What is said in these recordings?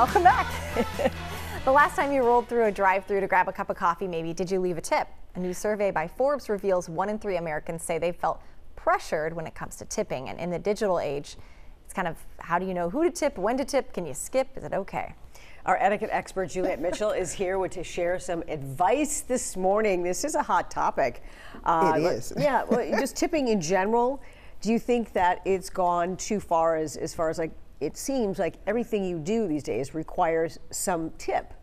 Welcome back. The last time you rolled through a drive-through to grab a cup of coffee, maybe, did you leave a tip? A new survey by Forbes reveals 1 in 3 Americans say they felt pressured when it comes to tipping. And in the digital age, it's kind of, how do you know who to tip, when to tip, can you skip, is it okay? Our etiquette expert, Juliet Mitchell, is here to share some advice this morning. This is a hot topic. It is. Yeah, well, just tipping in general. Do you think that it's gone too far as far as, like, it seems like everything you do these days requires some tip?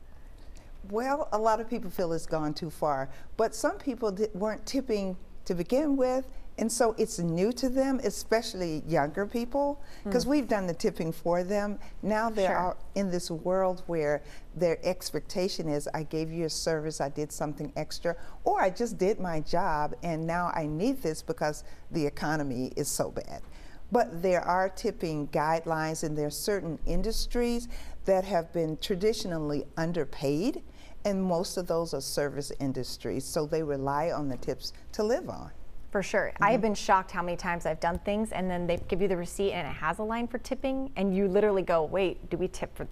Well, a lot of people feel it's gone too far, but some people weren't tipping to begin with, and so it's new to them, especially younger people, because we've done the tipping for them. Now they're out in this world where their expectation is, I gave you a service, I did something extra, or I just did my job, and now I need this because the economy is so bad. But there are tipping guidelines, and there are certain industries that have been traditionally underpaid, and most of those are service industries, so they rely on the tips to live on. For sure. Mm-hmm. I have been shocked how many times I've done things, and then they give you the receipt and it has a line for tipping, and you literally go, wait, do we tip for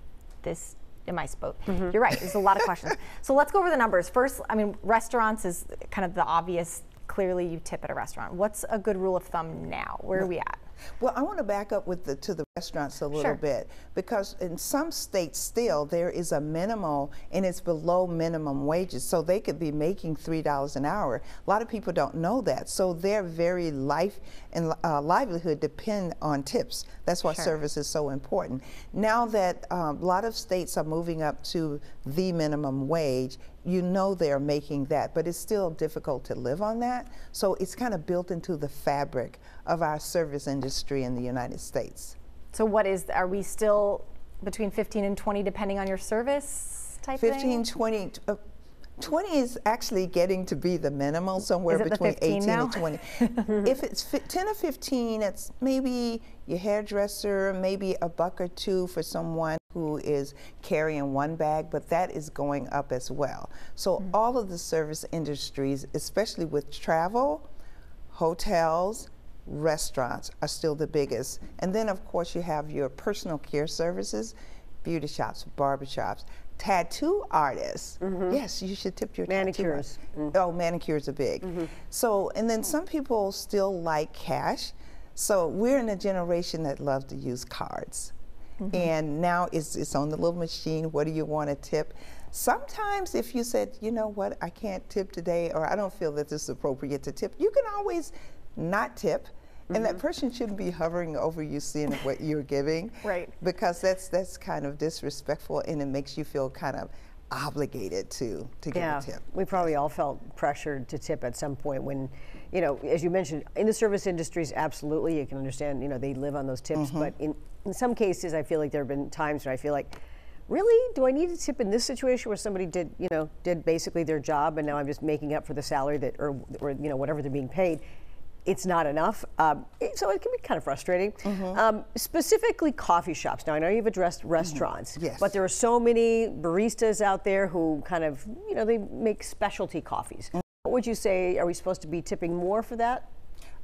this? Am I supposed? Mm-hmm. You're right, there's a lot of questions. So let's go over the numbers. First, I mean, restaurants is kind of the obvious, clearly you tip at a restaurant. What's a good rule of thumb now? Where are we at? Well, I want to back up with to the restaurants a little bit, because in some states still there is a minimal, and it's below minimum wages, so they could be making $3 an hour. A lot of people don't know that, so their very life and livelihood depend on tips. That's why service is so important. Now that a lot of states are moving up to the minimum wage, you know they're making that, but it's still difficult to live on that, so it's kind of built into the fabric of our service industry in the United States. So what is, are we still between 15 and 20 depending on your service type 15, 20. 20 is actually getting to be the minimal, somewhere between 18 now? And 20. If it's 10 or 15, it's maybe your hairdresser, maybe a buck or two for someone who is carrying one bag, but that is going up as well. So all of the service industries, especially with travel, hotels, restaurants are still the biggest. And then of course you have your personal care services, beauty shops, barber shops, tattoo artists. Yes, you should tip your manicures. Oh, manicures are big. So, and then some people still like cash. So we're in a generation that loves to use cards. And now it's on the little machine. What do you want to tip? Sometimes if you said, you know what, I can't tip today, or I don't feel that this is appropriate to tip, you can always not tip, and that person shouldn't be hovering over you seeing what you're giving, because that's kind of disrespectful, and it makes you feel kind of obligated to give a tip. We probably all felt pressured to tip at some point when, you know, as you mentioned, in the service industries, absolutely, you can understand, you know, they live on those tips, but in some cases, I feel like there have been times where I feel like, really, do I need a tip in this situation where somebody did, you know, did basically their job, and now I'm just making up for the salary that, or you know, whatever they're being paid. It's not enough, so it can be kind of frustrating. Specifically coffee shops. Now, I know you've addressed restaurants, but there are so many baristas out there who kind of, you know, they make specialty coffees. What would you say, are we supposed to be tipping more for that?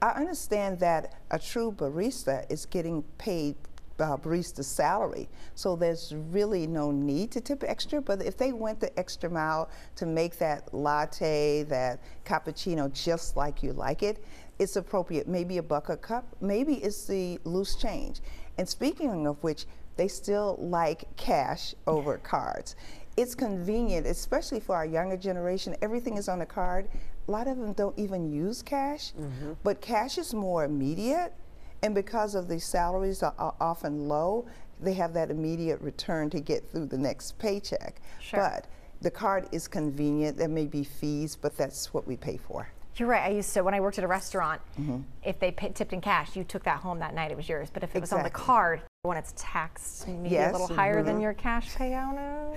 I understand that a true barista is getting paid barista salary, so there's really no need to tip extra, but if they went the extra mile to make that latte, that cappuccino just like you like it, it's appropriate. Maybe a buck a cup, maybe it's the loose change. And speaking of which, they still like cash over cards. It's convenient, especially for our younger generation. Everything is on a card. A lot of them don't even use cash, but cash is more immediate, and because of the salaries are often low, they have that immediate return to get through the next paycheck. But the card is convenient. There may be fees, but that's what we pay for. You're right. I used to, when I worked at a restaurant, if they tipped in cash, you took that home that night, it was yours. But if it was on the card, when it's taxed, maybe a little higher than your cash payout.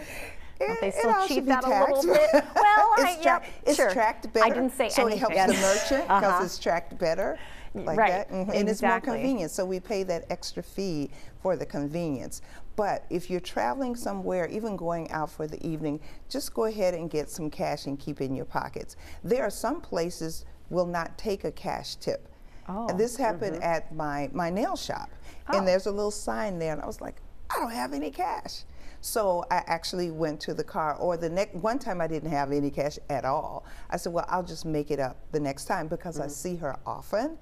Don't they still cheat that a little bit? Well, it's tracked better. I didn't say anything. So it helps the merchant because it's tracked better. Like that. And it's more convenient, so we pay that extra fee for the convenience. But if you're traveling somewhere, even going out for the evening, just go ahead and get some cash and keep it in your pockets. There are some places will not take a cash tip. And this happened at my nail shop, and there's a little sign there, and I was like, I don't have any cash. So I actually went to the car, or the next one time I didn't have any cash at all. I said, well, I'll just make it up the next time, because I see her often.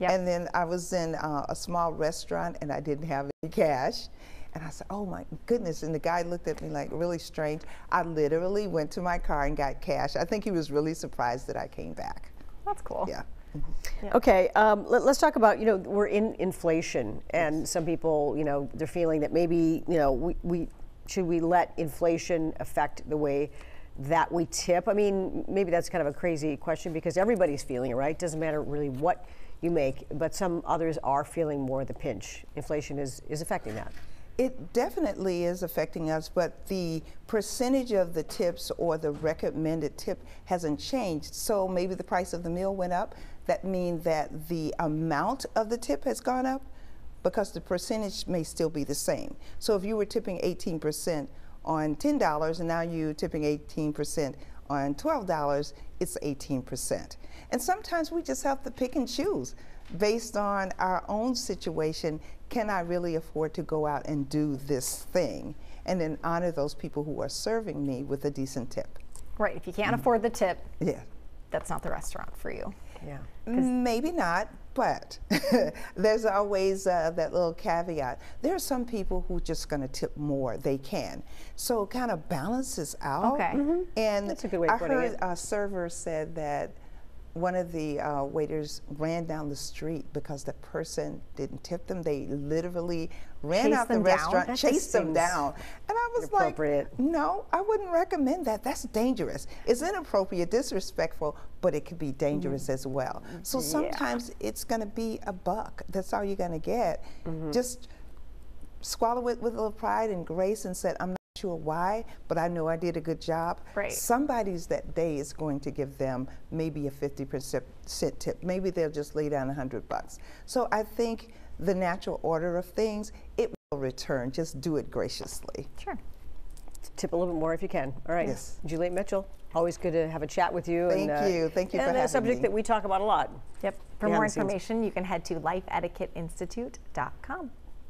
Yep. And then I was in a small restaurant and I didn't have any cash. And I said, oh my goodness. And the guy looked at me like really strange. I literally went to my car and got cash. I think he was really surprised that I came back. That's cool. Yeah. Yeah. Okay, let's talk about, you know, we're in inflation, and some people, you know, they're feeling that maybe, you know, should we let inflation affect the way that we tip? I mean, maybe that's kind of a crazy question, because everybody's feeling it, right? Doesn't matter really what you make, but some others are feeling more the pinch. Inflation is affecting that. It definitely is affecting us, but the percentage of the tips or the recommended tip hasn't changed. So maybe the price of the meal went up. That means that the amount of the tip has gone up, because the percentage may still be the same. So if you were tipping 18% on $10 and now you're tipping 18% on $12, it's 18%. And sometimes we just have to pick and choose based on our own situation. Can I really afford to go out and do this thing? And then honor those people who are serving me with a decent tip. Right, if you can't afford the tip, that's not the restaurant for you. Yeah, maybe not, but there's always that little caveat. There are some people who are just going to tip more. They can. So it kind of balances out. Okay. And that's a good way of putting it. I heard a server said that one of the waiters ran down the street because the person didn't tip them. They literally ran out the restaurant, chased them down. And I was like, no, I wouldn't recommend that. That's dangerous. It's inappropriate, disrespectful, but it could be dangerous as well. So sometimes it's going to be a buck. That's all you're going to get. Just swallow it with a little pride and grace and said, I'm not sure why, but I know I did a good job. Right. Somebody's that day is going to give them maybe a 50% tip. Maybe they'll just lay down $100. So I think the natural order of things, it will return. Just do it graciously. Sure. Tip a little bit more if you can. All right. Yes. Juliet Mitchell, always good to have a chat with you. Thank you. Thank you for having me. And a subject that we talk about a lot. Yep. For more information, you can head to lifeetiquetteinstitute.com.